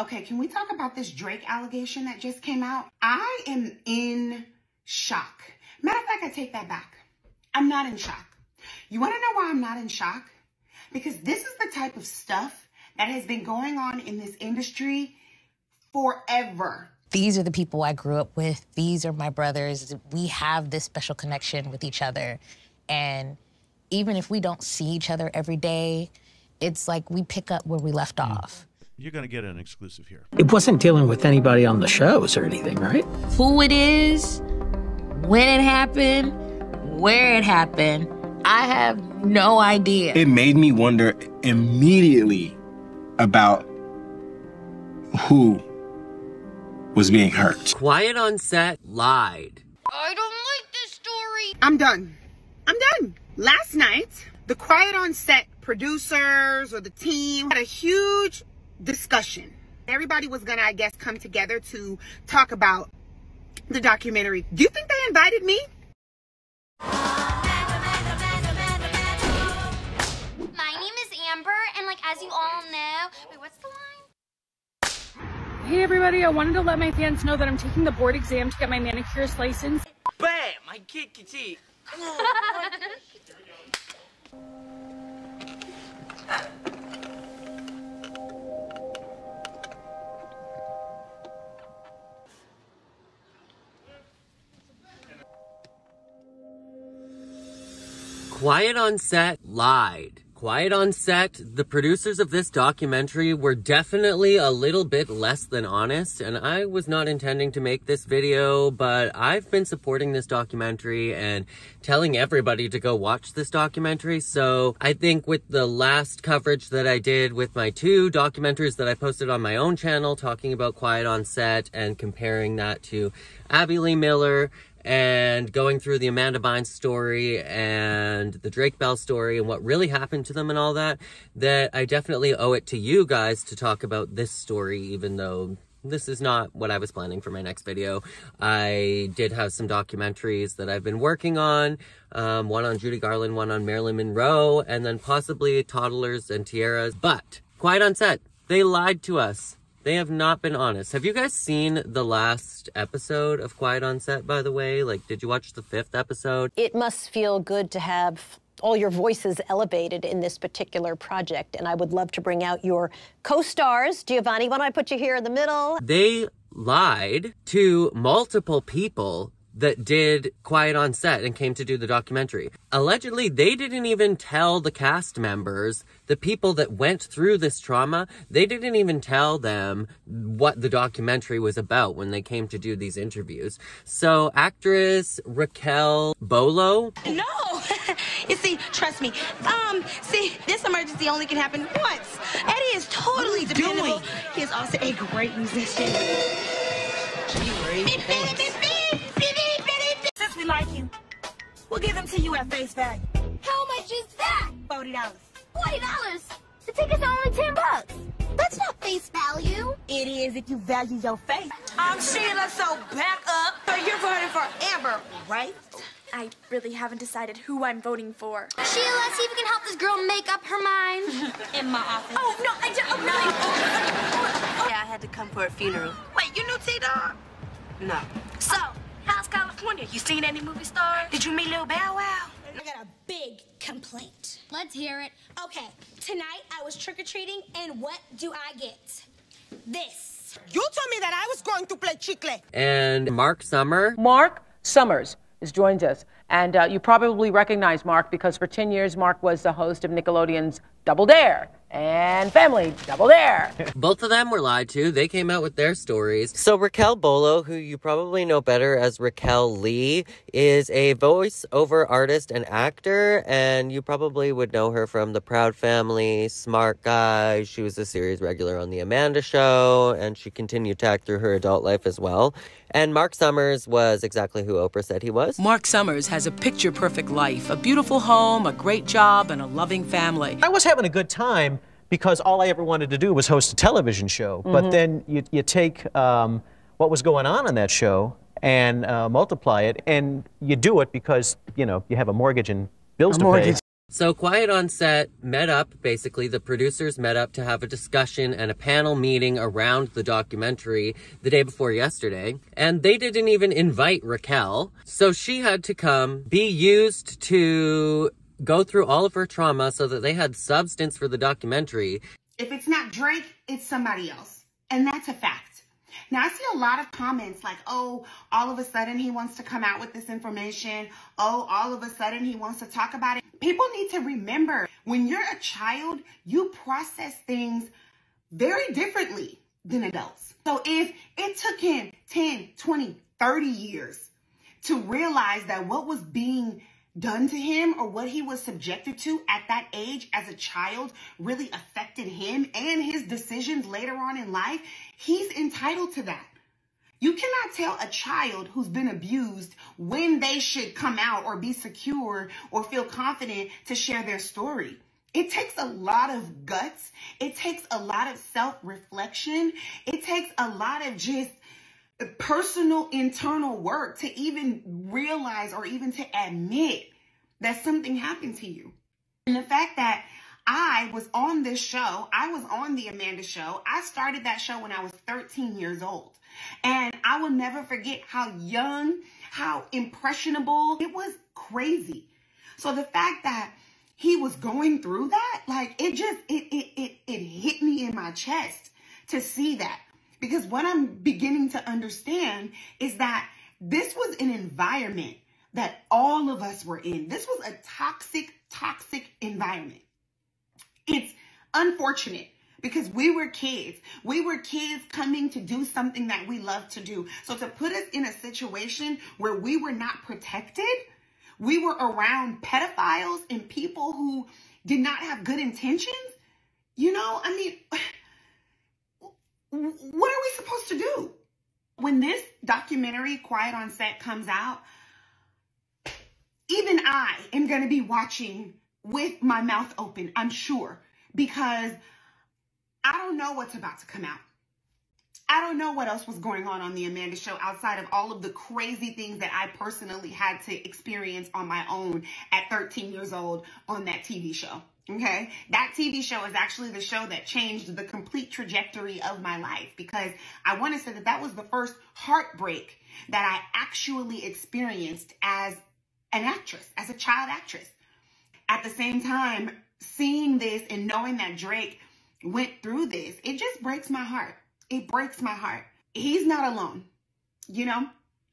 Okay, can we talk about this Drake allegation that just came out? I am in shock. Matter of fact, I take that back. I'm not in shock. You want to know why I'm not in shock? Because this is the type of stuff that has been going on in this industry forever. These are the people I grew up with. These are my brothers. We have this special connection with each other. And even if we don't see each other every day, it's like we pick up where we left off. You're going to get an exclusive here. It wasn't dealing with anybody on the shows or anything, right? Who it is, when it happened, where it happened, I have no idea. It made me wonder immediately about who was being hurt. Quiet On Set lied. I don't like this story. I'm done. I'm done. Last night, the Quiet On Set producers or the team had a huge discussion. Everybody was gonna, I guess, come together to talk about the documentary. Do you think they invited me? My name is Amber, and like as you all know, wait, what's the line? Hey everybody, I wanted to let my fans know that I'm taking the board exam to get my manicurist license. Bam! I kick your teeth. Quiet On Set lied. Quiet On Set, the producers of this documentary were definitely a little bit less than honest, and I was not intending to make this video, but I've been supporting this documentary and telling everybody to go watch this documentary, so I think with the last coverage that I did with my two documentaries that I posted on my own channel talking about Quiet On Set and comparing that to Abby Lee Miller, and going through the Amanda Bynes story and the Drake Bell story and what really happened to them and all that, that I definitely owe it to you guys to talk about this story, even though this is not what I was planning for my next video. I did have some documentaries that I've been working on, one on Judy Garland, one on Marilyn Monroe, and then possibly Toddlers and Tiaras. But Quiet On Set, they lied to us. They have not been honest. Have you guys seen the last episode of Quiet On Set, by the way? Like, did you watch the 5th episode? It must feel good to have all your voices elevated in this particular project, and I would love to bring out your co-stars. Giovanni, why don't I put you here in the middle? They lied to multiple people that did Quiet On Set and came to do the documentary. Allegedly, they didn't even tell the cast members, the people that went through this trauma, they didn't even tell them what the documentary was about when they came to do these interviews. So actress Raquel Bolleau. No, you see, trust me. See, this emergency only can happen once. Eddie is totally dependable. Doing? He is also a great musician. Like you. We'll give them to you at face value. How much is that? $40. $40? The tickets are only $10. That's not face value. It is if you value your face. I'm Sheila, so back up. So you're voting for Amber, right? I really haven't decided who I'm voting for. Sheila, see if we can help this girl make up her mind. In my office. Oh, no, I don't. No. Oh. Yeah, I had to come for a funeral. Wait, you knew T-Dog? No. So... House, California. You seen any movie star? Did you meet Lil Bow Wow? I got a big complaint. Let's hear it. Okay, tonight I was trick-or-treating, and what do I get? This. You told me that I was going to play chicle. And Marc Summers. Marc Summers has joined us, and you probably recognize Marc because for 10 years, Marc was the host of Nickelodeon's Double Dare and Family, Double Dare. Both of them were lied to. They came out with their stories. So Raquel Bolleau, who you probably know better as Raquel Lee, is a voiceover artist and actor, and you probably would know her from The Proud Family, Smart Guy. She was a series regular on The Amanda Show, and she continued to act through her adult life as well. And Marc Summers was exactly who Oprah said he was. Marc Summers has a picture-perfect life, a beautiful home, a great job, and a loving family. I was having a good time because all I ever wanted to do was host a television show. Mm-hmm. But then you take what was going on in that show and multiply it, and you do it because, you know, you have a mortgage and bills to pay. So Quiet On Set met up, basically the producers met up to have a discussion and a panel meeting around the documentary the day before yesterday, and they didn't even invite Raquel. So she had to come, be used to go through all of her trauma so that they had substance for the documentary. If it's not Drake, it's somebody else. And that's a fact. Now, I see a lot of comments like, oh, all of a sudden he wants to come out with this information. Oh, all of a sudden he wants to talk about it. People need to remember, when you're a child, you process things very differently than adults. So if it took him 10, 20, 30 years to realize that what was being done to him or what he was subjected to at that age as a child really affected him and his decisions later on in life, he's entitled to that. You cannot tell a child who's been abused when they should come out or be secure or feel confident to share their story. It takes a lot of guts. It takes a lot of self-reflection. It takes a lot of just personal internal work to even realize or even to admit that something happened to you. And the fact that I was on this show, I was on The Amanda Show. I started that show when I was 13 years old. And I will never forget how young, how impressionable. It was crazy. So the fact that he was going through that, like it just, it hit me in my chest to see that. Because what I'm beginning to understand is that this was an environment that all of us were in. This was a toxic, toxic environment. It's unfortunate because we were kids. We were kids coming to do something that we love to do. So to put us in a situation where we were not protected, we were around pedophiles and people who did not have good intentions, you know, I mean... What are we supposed to do? When this documentary, Quiet On Set, comes out, even I am going to be watching with my mouth open, I'm sure, because I don't know what's about to come out. I don't know what else was going on The Amanda Show outside of all of the crazy things that I personally had to experience on my own at 13 years old on that TV show. Okay, that TV show is actually the show that changed the complete trajectory of my life, because I want to say that that was the first heartbreak that I actually experienced as an actress, as a child actress. At the same time, seeing this and knowing that Drake went through this, it just breaks my heart. It breaks my heart. He's not alone. You know,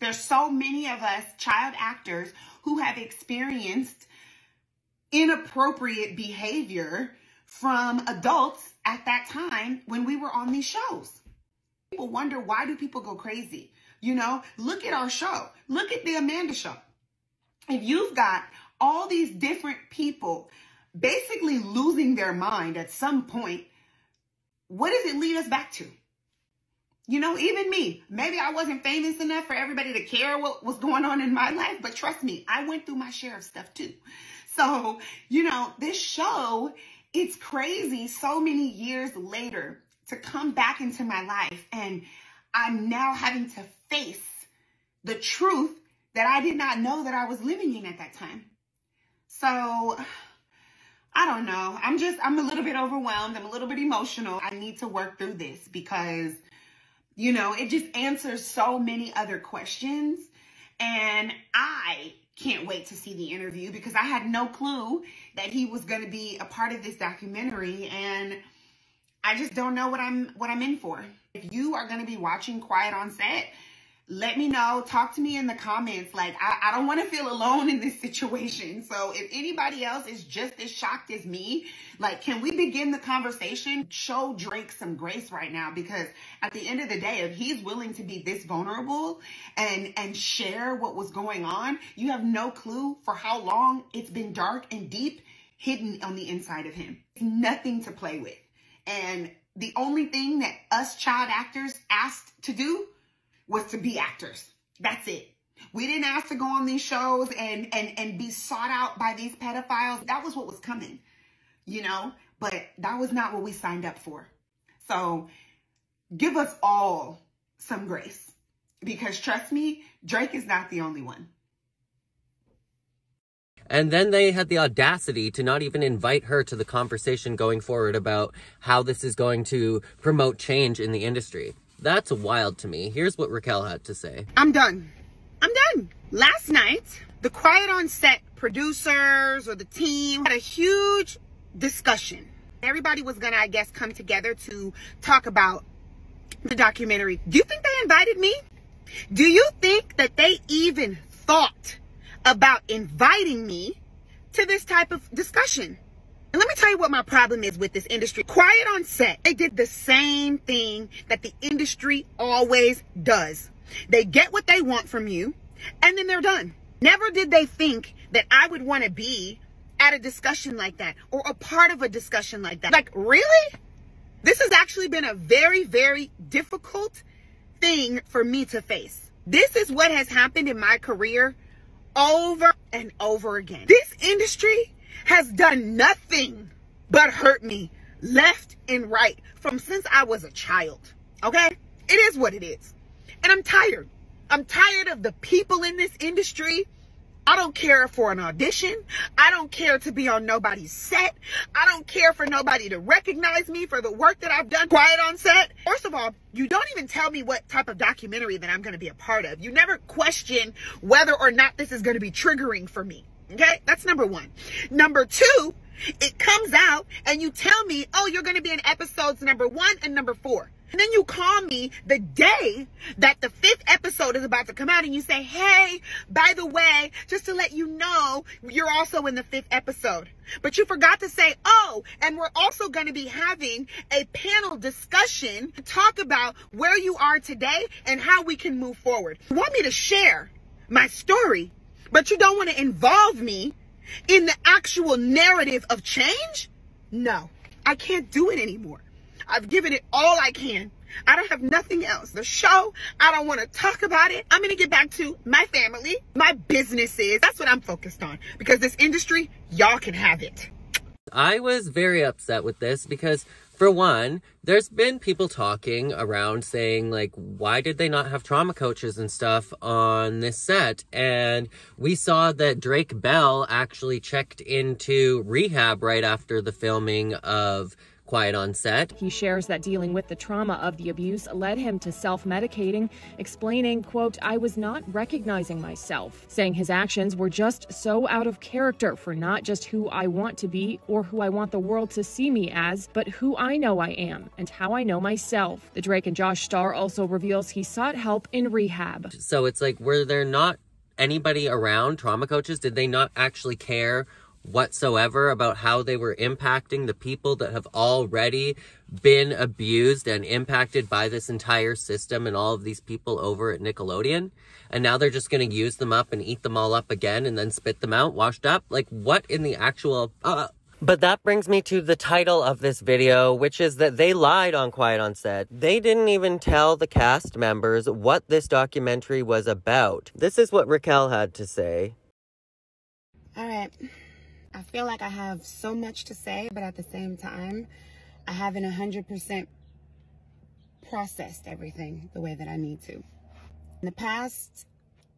there's so many of us child actors who have experienced inappropriate behavior from adults at that time when we were on these shows. People wonder, why do people go crazy? You know, look at our show. Look at The Amanda Show. If you've got all these different people basically losing their mind at some point, what does it lead us back to? You know, even me, maybe I wasn't famous enough for everybody to care what was going on in my life, but trust me, I went through my share of stuff too. So, you know, this show, it's crazy so many years later to come back into my life. And I'm now having to face the truth that I did not know that I was living in at that time. So, I don't know. I'm a little bit overwhelmed. I'm a little bit emotional. I need to work through this because, you know, it just answers so many other questions. And I can't wait to see the interview because I had no clue that he was going to be a part of this documentary, and I just don't know what I'm in for. If you are going to be watching Quiet On Set, let me know. Talk to me in the comments. Like, I don't want to feel alone in this situation. So if anybody else is just as shocked as me, like, can we begin the conversation? Show Drake some grace right now, because at the end of the day, if he's willing to be this vulnerable and share what was going on, you have no clue for how long it's been dark and deep hidden on the inside of him. It's nothing to play with. And the only thing that us child actors asked to do was to be actors. That's it. We didn't ask to go on these shows and be sought out by these pedophiles. That was what was coming, you know, but that was not what we signed up for. So give us all some grace, because trust me, Drake is not the only one. And then they had the audacity to not even invite her to the conversation going forward about how this is going to promote change in the industry. That's wild to me. Here's what Raquel had to say. I'm done. I'm done. Last night, the Quiet On Set producers or the team had a huge discussion. Everybody was gonna, I guess, come together to talk about the documentary. Do you think they invited me? Do you think that they even thought about inviting me to this type of discussion? And let me tell you what my problem is with this industry. Quiet On Set, they did the same thing that the industry always does. They get what they want from you, and then they're done. Never did they think that I would want to be at a discussion like that or a part of a discussion like that. Like, really? This has actually been a very, very difficult thing for me to face. This is what has happened in my career over and over again. This industry has done nothing but hurt me left and right from since I was a child, okay? It is what it is. And I'm tired. I'm tired of the people in this industry. I don't care for an audition. I don't care to be on nobody's set. I don't care for nobody to recognize me for the work that I've done. Quiet On Set. First of all, you don't even tell me what type of documentary that I'm going to be a part of. You never question whether or not this is going to be triggering for me. Okay? That's number one. Number two, it comes out and you tell me, oh, you're going to be in episodes number 1 and number 4. And then you call me the day that the 5th episode is about to come out and you say, hey, by the way, just to let you know, you're also in the 5th episode. But you forgot to say, oh, and we're also going to be having a panel discussion to talk about where you are today and how we can move forward. You want me to share my story, but you don't want to involve me in the actual narrative of change? No, I can't do it anymore. I've given it all I can. I don't have nothing else. The show, I don't want to talk about it. I'm going to get back to my family, my businesses. That's what I'm focused on because this industry, y'all can have it. I was very upset with this because, for one, there's been people talking around saying, like, why did they not have trauma coaches and stuff on this set? And we saw that Drake Bell actually checked into rehab right after the filming of Quiet On Set. He shares that dealing with the trauma of the abuse led him to self-medicating, explaining, quote, I was not recognizing myself, saying his actions were just so out of character for not just who I want to be or who I want the world to see me as, but who I know I am and how I know myself. The Drake and Josh star also reveals he sought help in rehab. So it's like, were there not anybody around, trauma coaches? Did they not actually care whatsoever about how they were impacting the people that have already been abused and impacted by this entire system and all of these people over at Nickelodeon? And now they're just going to use them up and eat them all up again and then spit them out washed up? Like, what in the actual... But that brings me to the title of this video, which is that they lied on Quiet On Set. They didn't even tell the cast members what this documentary was about. This is what Raquel had to say. All right. I feel like I have so much to say, but at the same time, I haven't 100% processed everything the way that I need to. In the past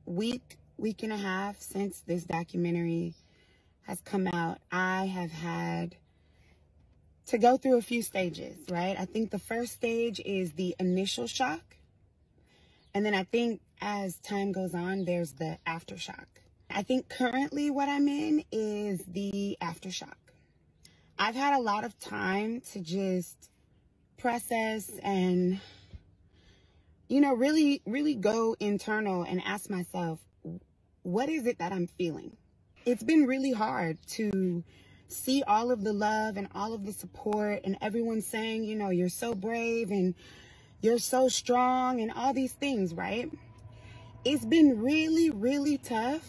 week, week and a half since this documentary has come out, I have had to go through a few stages, right? I think the first stage is the initial shock. And then I think as time goes on, there's the aftershock. I think currently what I'm in is the aftershock. I've had a lot of time to just process and, you know, really go internal and ask myself, what is it that I'm feeling? It's been really hard to see all of the love and all of the support and everyone saying, you know, you're so brave and you're so strong and all these things, right? It's been really tough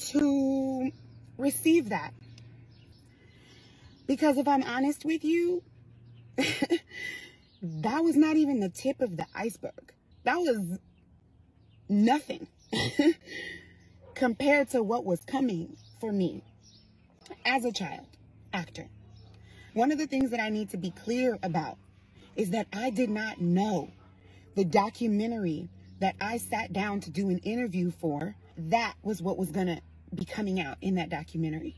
to receive that. Because if I'm honest with you, that was not even the tip of the iceberg. That was nothing compared to what was coming for me as a child actor. One of the things that I need to be clear about is that I did not know the documentary that I sat down to do an interview for, that was what was gonna be coming out in that documentary.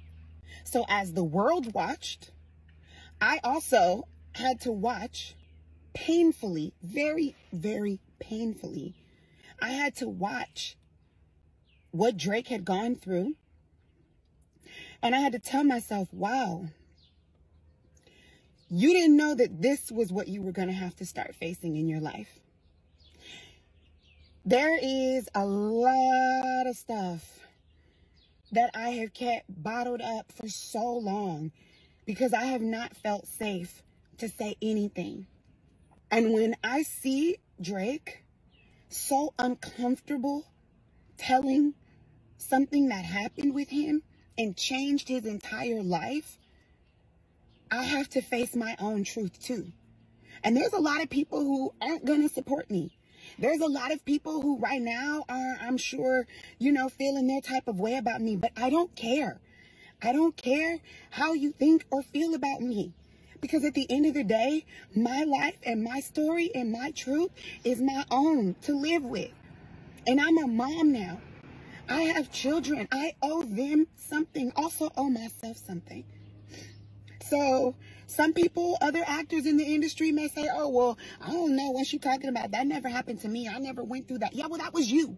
So as the world watched, I also had to watch painfully, very, very painfully. I had to watch what Drake had gone through. And I had to tell myself, wow, you didn't know that this was what you were going to have to start facing in your life. There is a lot of stuff that I have kept bottled up for so long because I have not felt safe to say anything. And when I see Drake so uncomfortable telling something that happened with him and changed his entire life, I have to face my own truth too. And there's a lot of people who aren't going to support me. There's a lot of people who right now are, I'm sure, you know, feeling their type of way about me, but I don't care. I don't care how you think or feel about me, because at the end of the day, my life and my story and my truth is my own to live with. And I'm a mom now. I have children. I owe them something. Also owe myself something. So some people, other actors in the industry may say, oh, well, I don't know what you're talking about. That never happened to me. I never went through that. Yeah, well, that was you.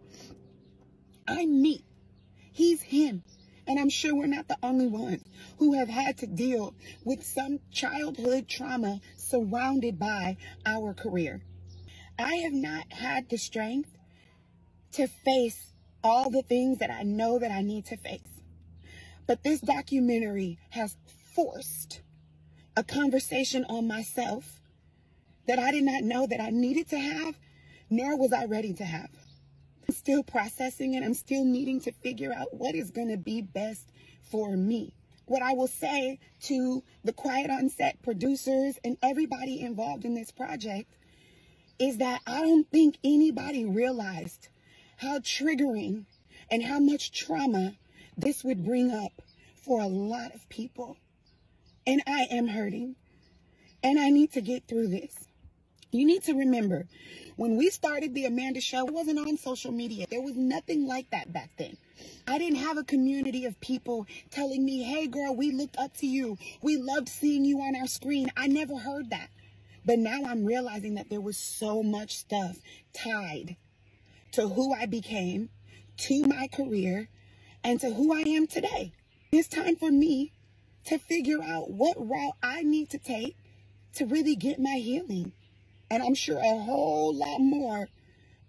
I'm me. He's him. And I'm sure we're not the only ones who have had to deal with some childhood trauma surrounded by our career. I have not had the strength to face all the things that I know that I need to face. But this documentary has forced a conversation on myself that I did not know that I needed to have, nor was I ready to have. I'm still processing and I'm still needing to figure out what is going to be best for me. What I will say to the Quiet On Set producers and everybody involved in this project is that I don't think anybody realized how triggering and how much trauma this would bring up for a lot of people. And I am hurting. And I need to get through this. You need to remember, when we started The Amanda Show, it wasn't on social media. There was nothing like that back then. I didn't have a community of people telling me, hey girl, we looked up to you. We loved seeing you on our screen. I never heard that. But now I'm realizing that there was so much stuff tied to who I became, to my career, and to who I am today. It's time for me to figure out what route I need to take to really get my healing. And I'm sure a whole lot more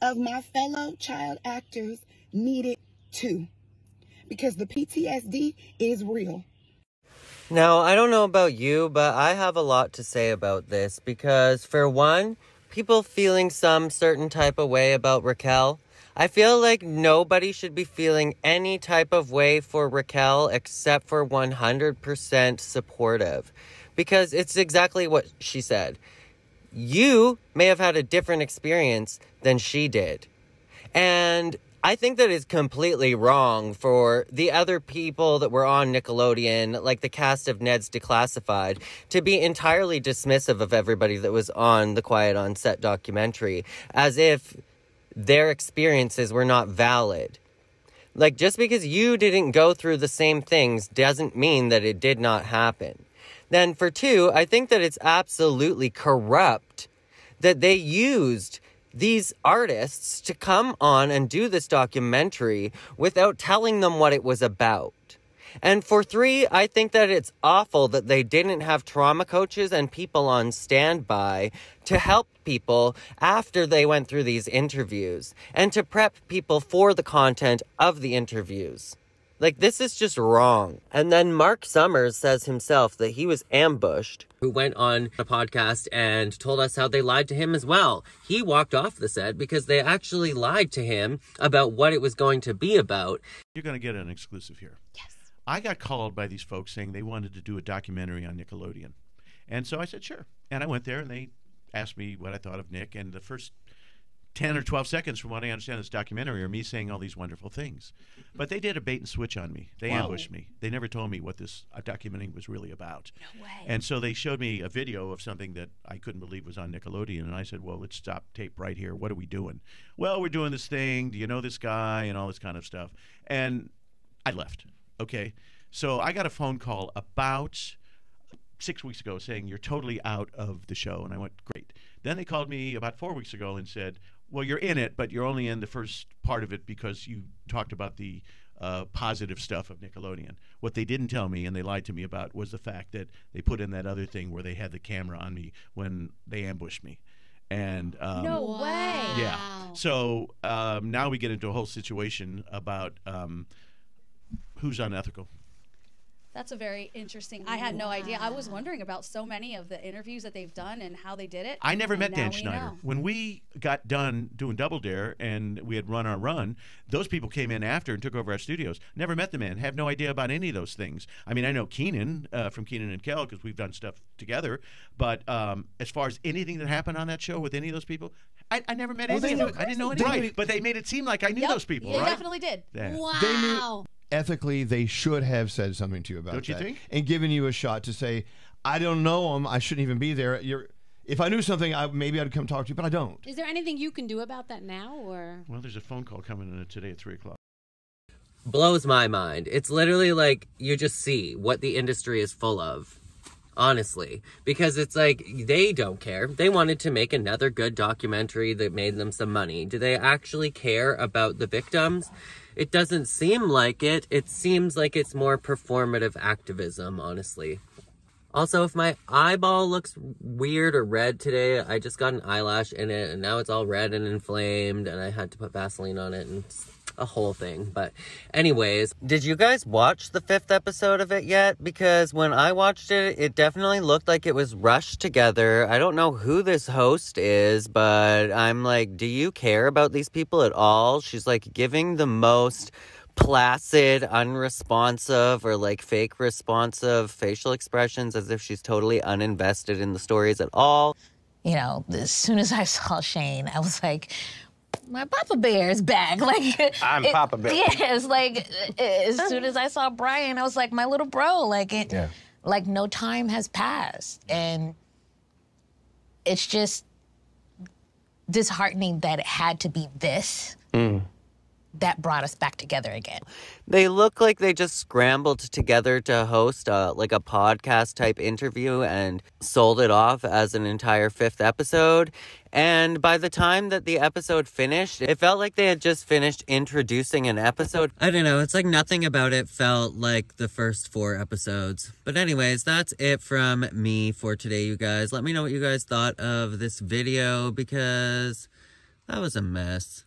of my fellow child actors need it too, because the PTSD is real. Now, I don't know about you, but I have a lot to say about this because, for one, people feeling some certain type of way about Raquel. I feel like nobody should be feeling any type of way for Raquel except for 100% supportive, because it's exactly what she said. You may have had a different experience than she did. And I think that is completely wrong for the other people that were on Nickelodeon, like the cast of Ned's Declassified, to be entirely dismissive of everybody that was on the Quiet On Set documentary, as if their experiences were not valid. Like, just because you didn't go through the same things doesn't mean that it did not happen. Then for two, I think that it's absolutely corrupt that they used these artists to come on and do this documentary without telling them what it was about. And for three, I think that it's awful that they didn't have trauma coaches and people on standby to help people after they went through these interviews and to prep people for the content of the interviews. Like, this is just wrong. And then Marc Summers says himself that he was ambushed, who went on a podcast and told us how they lied to him as well. He walked off the set because they actually lied to him about what it was going to be about. You're going to get an exclusive here. Yes. I got called by these folks saying they wanted to do a documentary on Nickelodeon. And so I said, sure. And I went there and they asked me what I thought of Nick. And the first 10 or 12 seconds from what I understand this documentary are me saying all these wonderful things. But they did a bait and switch on me. They ambushed me. They never told me what this documentary was really about. No way. And so they showed me a video of something that I couldn't believe was on Nickelodeon. And I said, well, let's stop tape right here. What are we doing? Well, we're doing this thing. Do you know this guy? And all this kind of stuff. And I left. Okay, so I got a phone call about 6 weeks ago saying you're totally out of the show, and I went, great. Then they called me about 4 weeks ago and said, well, you're in it, but you're only in the first part of it because you talked about the positive stuff of Nickelodeon. What they didn't tell me, and they lied to me about, was the fact that they put in that other thing where they had the camera on me when they ambushed me. And no way. Yeah. So now we get into a whole situation about who's unethical. That's a very interesting. I had no idea. I was wondering about so many of the interviews that they've done and how they did it. I never met Dan Schneider. When we got done doing Double Dare and we had run our run, those people came in after and took over our studios. Never met the man. Have no idea about any of those things. I mean, I know Kenan from Kenan and Kel because we've done stuff together. But as far as anything that happened on that show with any of those people, I never met any of them. I didn't know anything. Right, but they made it seem like I knew those people. They definitely did. Yeah. Wow. They knew. Ethically, they should have said something to you about that. Don't you think? And given you a shot to say, I don't know him, I shouldn't even be there. If I knew something, maybe I'd come talk to you, but I don't. Is there anything you can do about that now? Or? Well, there's a phone call coming in today at 3 o'clock. Blows my mind. It's literally like you just see what the industry is full of, honestly. Because it's like they don't care. They wanted to make another good documentary that made them some money. Do they actually care about the victims? It doesn't seem like it. It seems like it's more performative activism, honestly. Also, if my eyeball looks weird or red today, I just got an eyelash in it, and now it's all red and inflamed, and I had to put Vaseline on it, and it's a whole thing. But anyways, did you guys watch the 5th episode of it yet? Because when I watched it, it definitely looked like it was rushed together. I don't know who this host is, but I'm like, do you care about these people at all? She's like giving the most placid, unresponsive, or like fake responsive facial expressions as if she's totally uninvested in the stories at all. You know, as soon as I saw Shane, I was like, my Papa Bear is back. Like Papa Bear. Yes, like as soon as I saw Brian, I was like, my little bro. Like like no time has passed. And it's just disheartening that it had to be this. That brought us back together again. They look like they just scrambled together to host a podcast-type interview and sold it off as an entire 5th episode. And by the time that the episode finished, it felt like they had just finished introducing an episode. I don't know. It's like nothing about it felt like the first 4 episodes. But anyways, that's it from me for today, you guys. Let me know what you guys thought of this video because that was a mess.